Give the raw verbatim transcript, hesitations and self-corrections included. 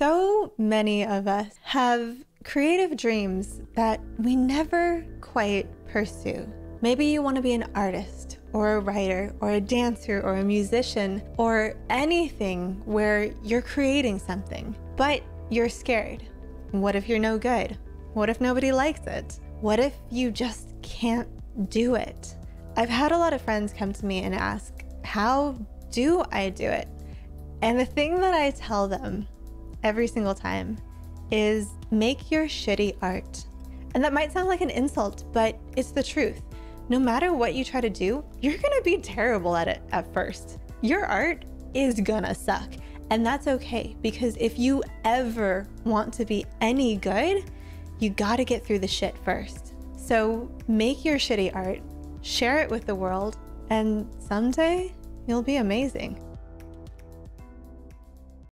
So many of us have creative dreams that we never quite pursue. Maybe you want to be an artist, or a writer, or a dancer, or a musician, or anything where you're creating something, but you're scared. What if you're no good? What if nobody likes it? What if you just can't do it? I've had a lot of friends come to me and ask, how do I do it? And the thing that I tell them every single time is, make your shitty art. And that might sound like an insult, but it's the truth. No matter what you try to do, you're gonna be terrible at it at first. Your art is gonna suck. And that's okay, because if you ever want to be any good, you gotta get through the shit first. So make your shitty art, share it with the world, and someday you'll be amazing.